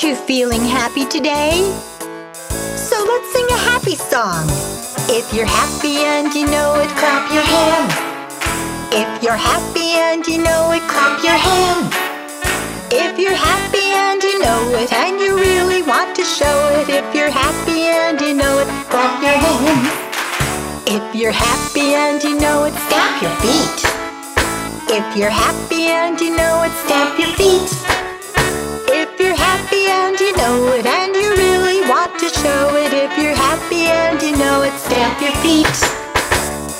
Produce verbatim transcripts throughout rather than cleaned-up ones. Aren't you feeling happy today? So let's sing a happy song. If you're happy and you know it, clap your hands. If you're happy and you know it, clap your hands. If you're happy and you know it, and you really want to show it, if you're happy and you know it, clap your hands. If you're happy and you know it, stamp your feet. If you're happy and you know it, stamp your feet. If you're happy and you know it, and you really want to show it, if you're happy and you know it, stamp your feet.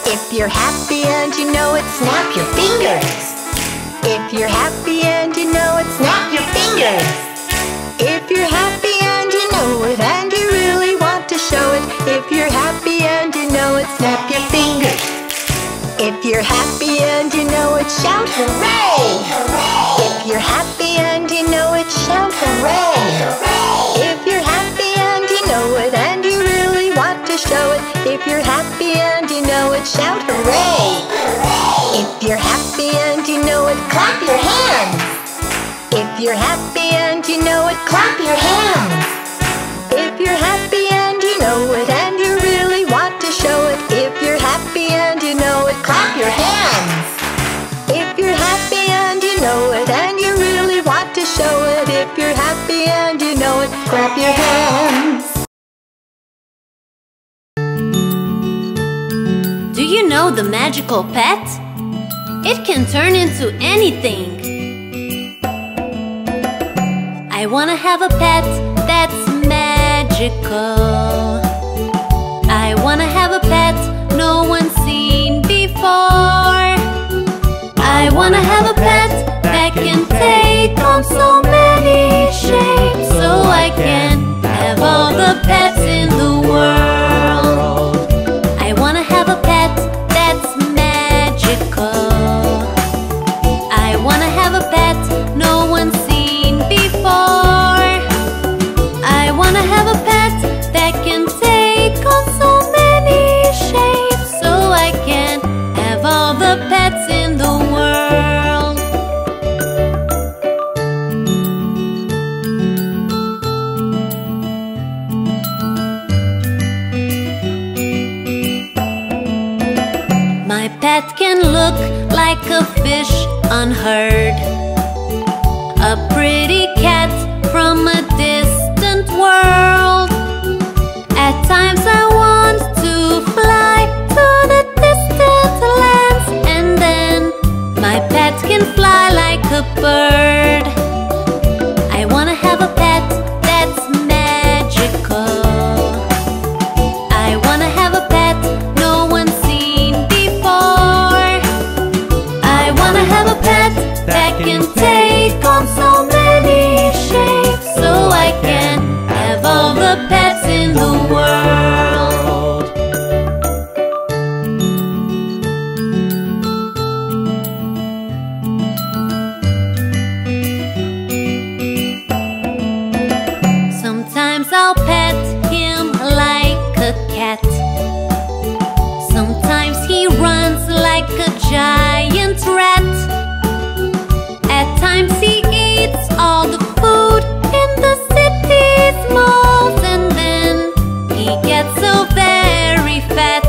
If you're happy and you know it, snap your fingers. If you're happy and you know it, snap your fingers. If you're happy and you know it, and you really want to show it, if you're happy and you know it, snap your fingers. If you're happy and you know it, shout hooray! Hooray! If you're happy and you know it, shout hooray! Hooray! If you're happy and you know it, and you really want to show it, if you're happy and you know it, shout hooray! Hooray! If you're happy and you know it, clap your hands. If you're happy and you know it, clap your hands. If you're happy and you know it, and you really want to show it, if you're happy and you know it, clap your hands. If you're happy and you know it, and you really want to show it, if you're happy and you know it, clap your hands. Do you know the magical pet? It can turn into anything. I wanna have a pet that's magical. I wanna have a pet no one's seen before. I wanna have a pet that can take on so many shapes, so I can have all the pets in the world. I wanna have a pet that's magical. A fish unheard, a pretty cat from a distant world. At times I want to fly to the distant lands, and then my pet can fly like a bird. I wanna have a pet that's magical. I wanna have a pet no one's seen before. I wanna have a pet that can take on so many shapes, so I can have all the pets in the world. Sometimes I'll pet him like a cat. Sometimes he runs like a giant rat. He eats all the food in the city's malls, and then he gets so very fat.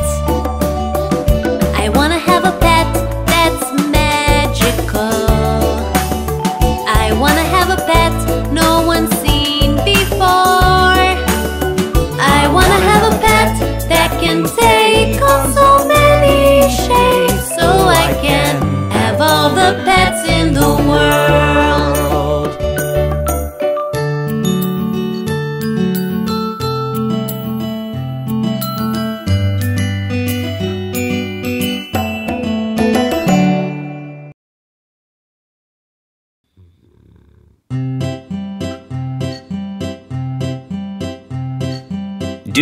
I wanna have a pet that's magical. I wanna have a pet no one's seen before. I wanna have a pet that can take on so many shapes, so I can have all the pets in the world.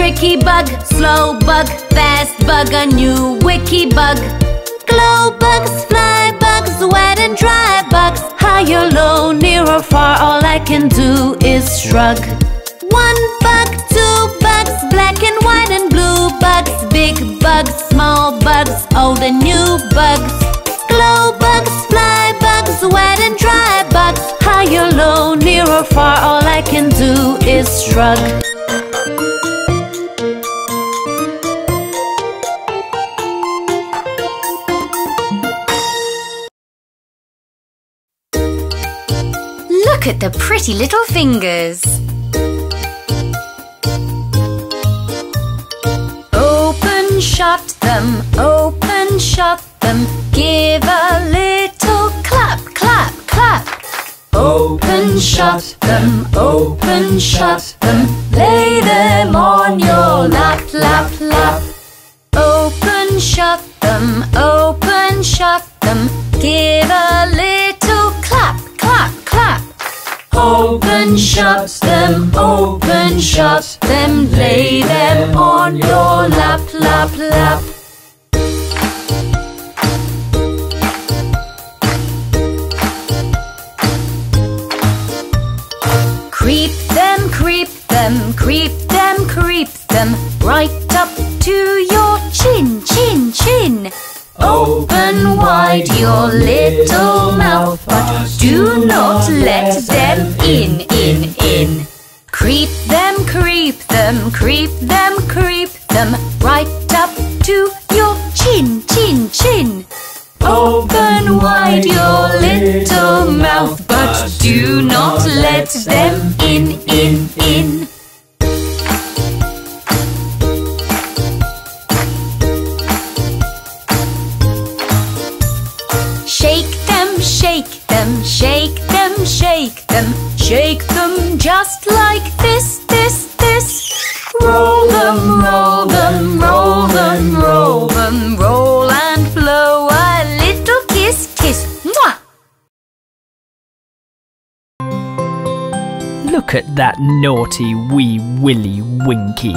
Tricky bug, slow bug, fast bug, a new wiki bug, glow bugs, fly bugs, wet and dry bugs, high or low, near or far, all I can do is shrug. One bug, two bugs, black and white and blue bugs, big bugs, small bugs, old and new bugs, glow bugs, fly bugs, wet and dry bugs, high or low, near or far, all I can do is shrug. Look at the pretty little fingers. Open, shut them, open, shut them, give a little clap, clap, clap. Open, shut them, open, shut them, lay them on your lap, lap, lap. Open, shut them, open, shut them, give a little clap, clap, clap. Open, shut them, open, shut them, lay them on your lap, lap, lap. Creep them, creep them, creep them, creep them, right up to your chin, chin, chin. Open wide your little mouth, but do not let them in, in, in. Creep them, creep them, creep them, creep them, right up to your chin, chin, chin. Open wide your little mouth, but do not let them in, in, in. Shake them, shake them, shake them, shake them just like this, this, this. Roll them, roll them, roll them, roll them, roll and blow a little kiss, kiss. Mwah! Look at that naughty wee Willy Winky.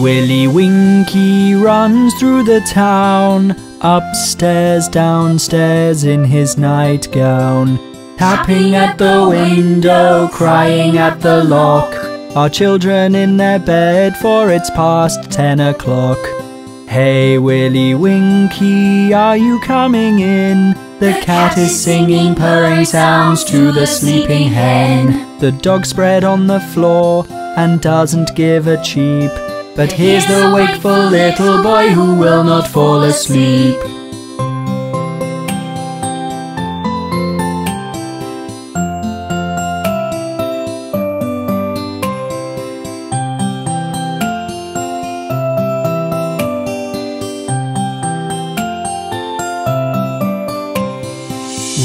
Willy Winky runs through the town, upstairs, downstairs in his nightgown. Tapping at the window, crying at the lock. Our children in their bed, for it's past ten o'clock. Hey Willy Winky, are you coming in? The cat is singing purring sounds to the sleeping hen. The dog spread on the floor and doesn't give a cheep. But here's the wakeful little boy who will not fall asleep.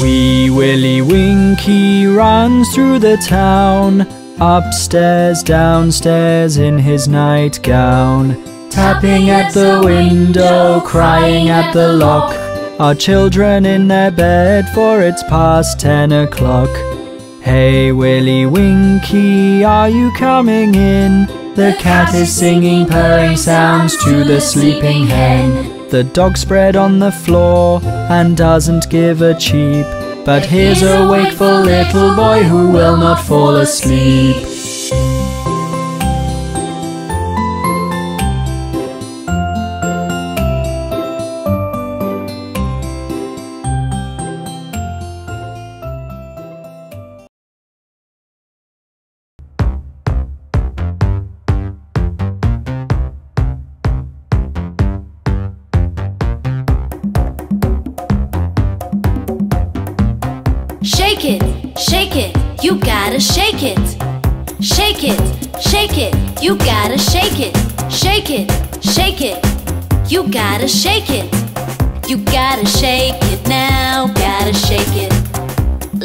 Wee Willy Winky runs through the town, upstairs, downstairs in his nightgown. Tapping at the window, crying at the lock. Our children in their bed, for it's past ten o'clock. Hey Willy Winky, are you coming in? The cat is singing purring sounds to the sleeping hen. The dog spread on the floor and doesn't give a cheep. But here's a wakeful little boy who will not fall asleep. Shake it, shake it, you gotta shake it. Shake it, shake it, you gotta shake it. Shake it, shake it, you gotta shake it. You gotta shake it now, gotta shake it.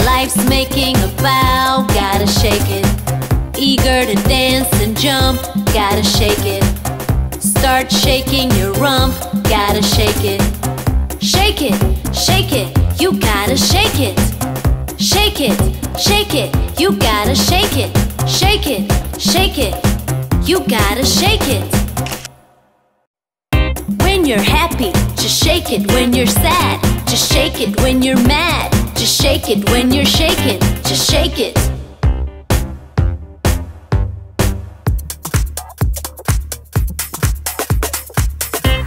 Life's making a vow, gotta shake it. Eager to dance and jump, gotta shake it. Start shaking your rump, gotta shake it. Shake it, shake it, you gotta shake it. Shake it, shake it, you gotta shake it. Shake it, shake it, you gotta shake it. When you're happy, just shake it. When you're sad, just shake it. When you're mad, just shake it. When you're shaking, just shake it.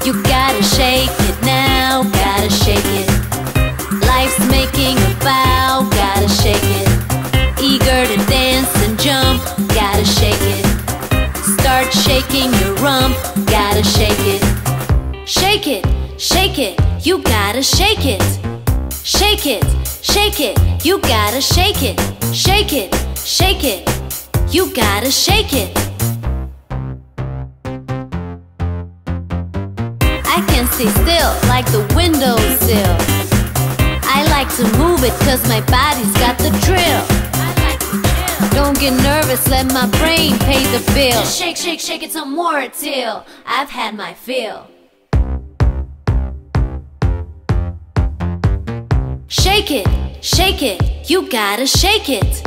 You gotta shake it now, gotta shake it. Life's making a bow, gotta shake it. Eager to dance and jump, gotta shake it. Start shaking your rump, gotta shake it. Shake it, shake it, you gotta shake it. Shake it, shake it, you gotta shake it. Shake it, shake it, you gotta shake it. I can see still like the windowsill. I like to move it cause my body's got the drill. I like to chill. Don't get nervous, let my brain pay the bill. Just shake, shake, shake it some more till I've had my fill. Shake it, shake it, you gotta shake it.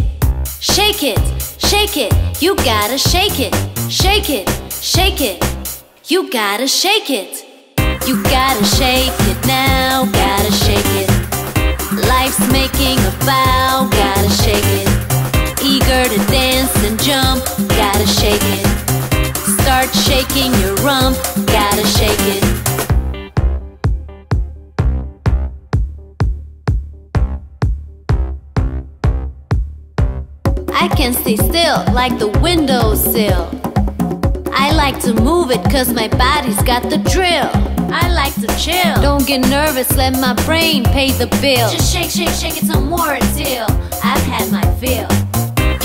Shake it, shake it, you gotta shake it. Shake it, shake it, you gotta shake it. You gotta shake it now, gotta shake it. Life's making a vow, gotta shake it. Eager to dance and jump, gotta shake it. Start shaking your rump, gotta shake it. I can stay still like the windowsill. I like to move it cause my body's got the drill. I like to chill. Don't get nervous, let my brain pay the bill. Just shake, shake, shake it some more until I've had my fill.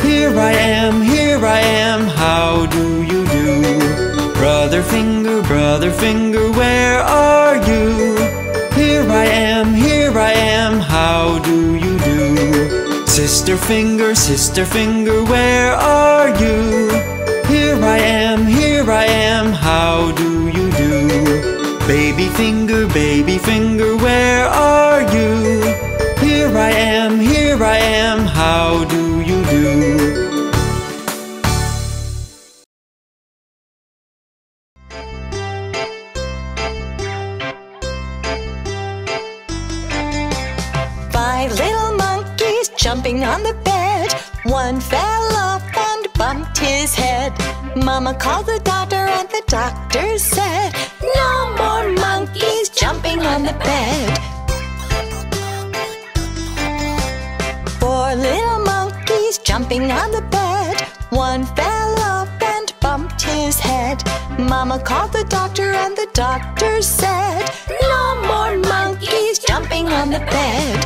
Here I am, here I am, how do you do? Brother finger, brother finger, where are you? Here I am, here I am, how do you do? Sister finger, sister finger, where are you? Here I am, here I am, how do you do? Baby finger, baby finger, where are you? Here I am, here I am, how do you do? Jumping on the bed, one fell off and bumped his head. Mama called the doctor and the doctor said, no more monkeys jumping on the bed. Four little monkeys jumping on the bed, one fell off and bumped his head. Mama called the doctor and the doctor said, no more monkeys jumping on the bed.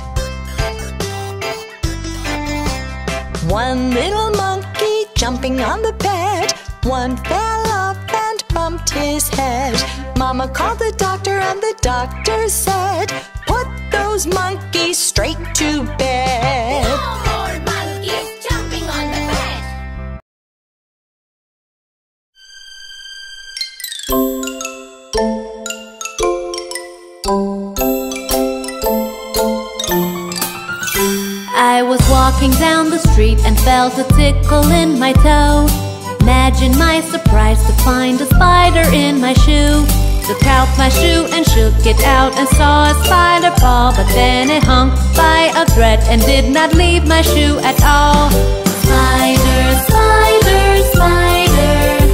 One little monkey jumping on the bed, one fell off and bumped his head. Mama called the doctor and the doctor said, put those monkeys straight to bed. No more monkeys jumping on the bed. I was walking down the street and felt a tickle in my toe. Imagine my surprise to find a spider in my shoe. Took out my shoe and shook it out and saw a spider paw, but then it hung by a thread and did not leave my shoe at all. Spider, spider, spider,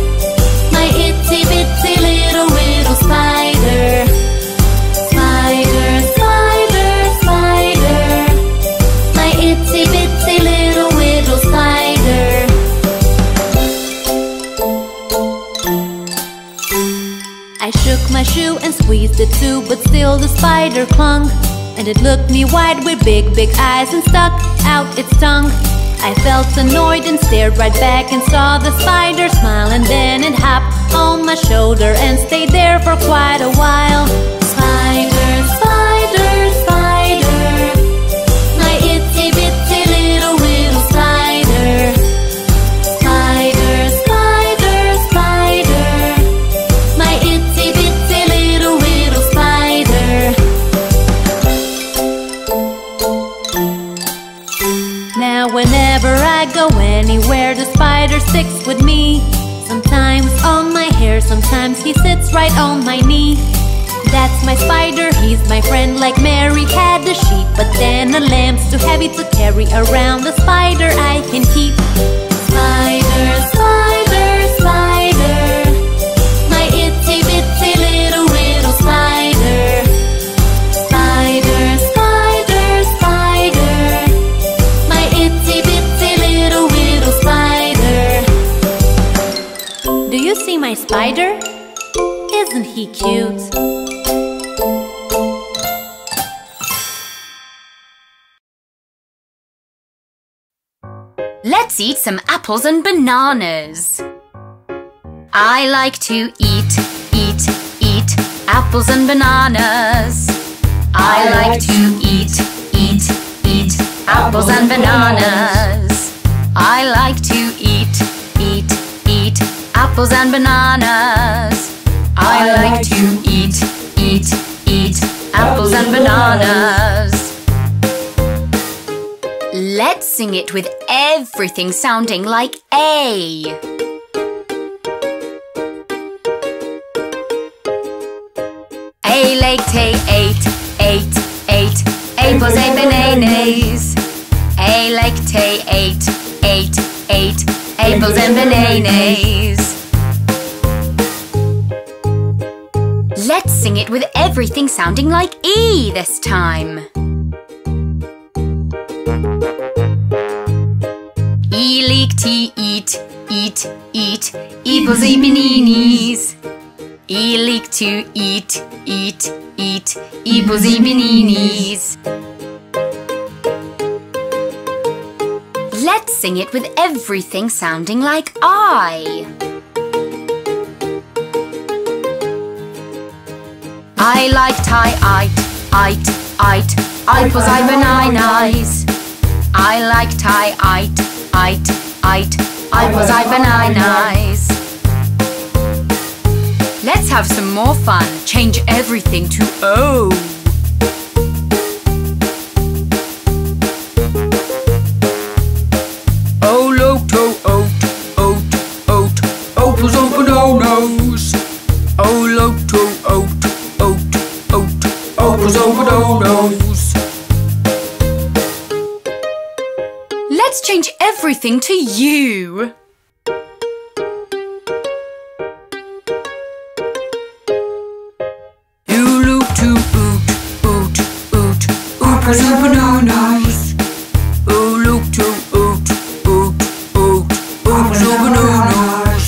my itsy bitsy little little spider. Spider, spider, spider, my itsy bitsy little little spider. I shook my shoe and squeezed it too, but still the spider clung. And it looked me wide with big, big eyes and stuck out its tongue. I felt annoyed and stared right back and saw the spider smile, and then it hopped on my shoulder and stayed there for quite a while. Spider, spider, spider, my itsy bitsy little little spider. Whenever I go anywhere, the spider sticks with me. Sometimes on my hair, sometimes he sits right on my knee. That's my spider, he's my friend, like Mary had a sheep. But then a lamb's too heavy to carry around, the spider I can keep. Spider, spider, spider, my itsy bitsy little little spider. Spider, spider, spider, my itsy bitsy little little my spider? Isn't he cute? Let's eat some apples and bananas. I like to eat, eat, eat apples and bananas. I like to eat, eat, eat apples and bananas. I like to eat, eat, eat apples and bananas. I like to eat, eat, eat apples and bananas. Let's sing it with everything sounding like A. A-lake-tay, eight, eight, eight, apples and bananas. A-lake-tay, eight, eight, eight, apples and bananas. Let's sing it with everything sounding like E this time. E-leek-tee, eat, eat, eat, apples and bananas. E like to eat, eat, eat, apples and bananas. Let's sing it with everything sounding like I. I like tie, I, I, I, apples and bananas. I like tie, I, I, I, apples and bananas. Let's have some more fun. Change everything to O. O loke toe, oat, oat, oat, apples and bananas. O loke toe, oat, oat, oat, apples and bananas. Let's change everything to U. Apples and bananas. Oh look to oat, oat, oat, apples and bananas.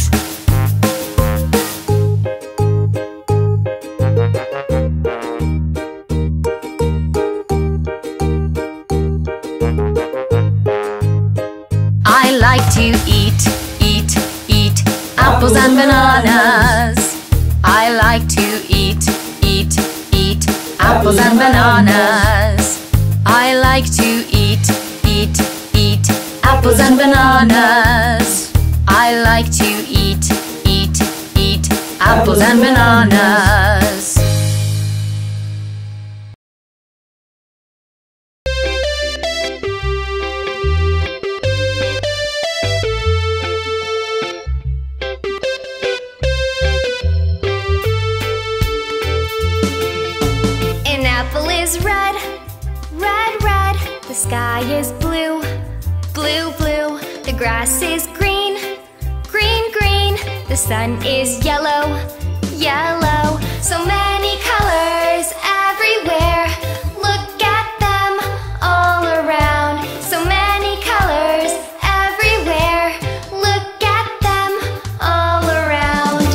I like to eat, eat, eat apples and bananas. I like to eat, eat, eat apples and bananas. I like to eat, eat, eat apples and bananas. I like to eat, eat, eat apples and bananas. An apple is red, red, red, the sky is blue, blue, blue, the grass is green, green, green, the sun is yellow, yellow, so many colors everywhere, look at them all around, so many colors everywhere, look at them all around.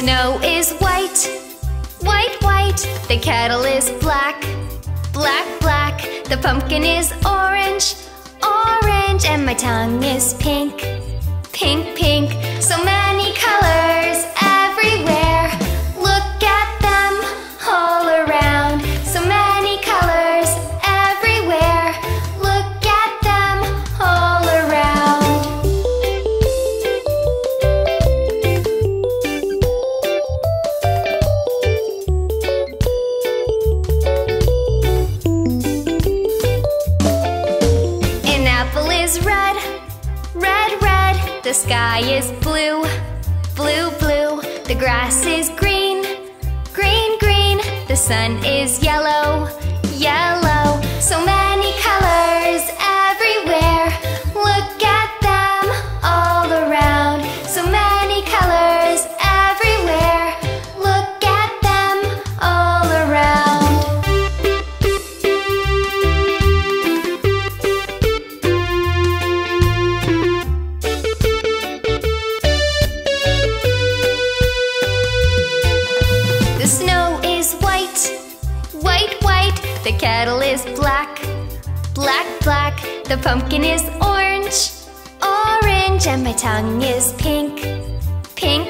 Snow is white, white, white, the kettle is black, black, black, the pumpkin is orange, orange, and my tongue is pink, pink, pink, so many colors everywhere, look at them all around, so many colors everywhere, look at them all around. The sky is blue, blue, blue, the grass is green, green, green, the sun is yellow, yellow, so many colors everywhere, look at them all around, so many colors everywhere, look at them Black, black, the pumpkin is orange, orange, and my tongue is pink, pink,